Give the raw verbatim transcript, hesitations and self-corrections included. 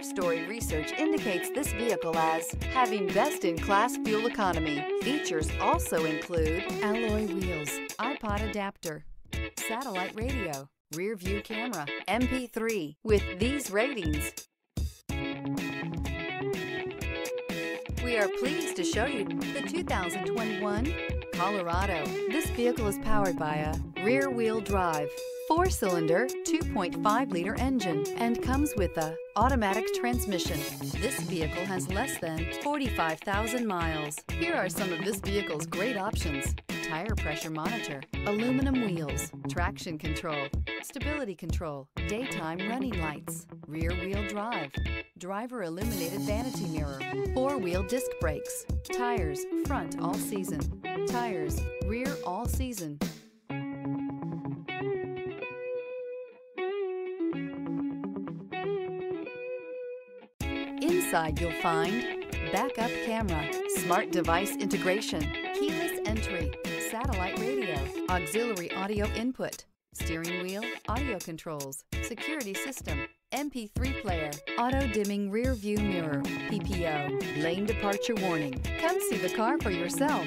Car Story research indicates this vehicle as having best-in-class fuel economy. Features also include alloy wheels, iPod adapter, satellite radio, rear view camera, M P three. With these ratings, we are pleased to show you the two thousand twenty-one Colorado. This vehicle is powered by a rear-wheel drive, four-cylinder, two point five liter engine, and comes with a automatic transmission. This vehicle has less than forty-five thousand miles. Here are some of this vehicle's great options: tire pressure monitor, aluminum wheels, traction control, stability control, daytime running lights, rear-wheel drive, driver illuminated vanity mirror, four-wheel disc brakes, tires front all season, tires rear all season. Inside you'll find backup camera, smart device integration, keyless entry, satellite radio, auxiliary audio input, steering wheel audio controls, security system, M P three player, auto dimming rear view mirror, P P O, lane departure warning. Come see the car for yourself.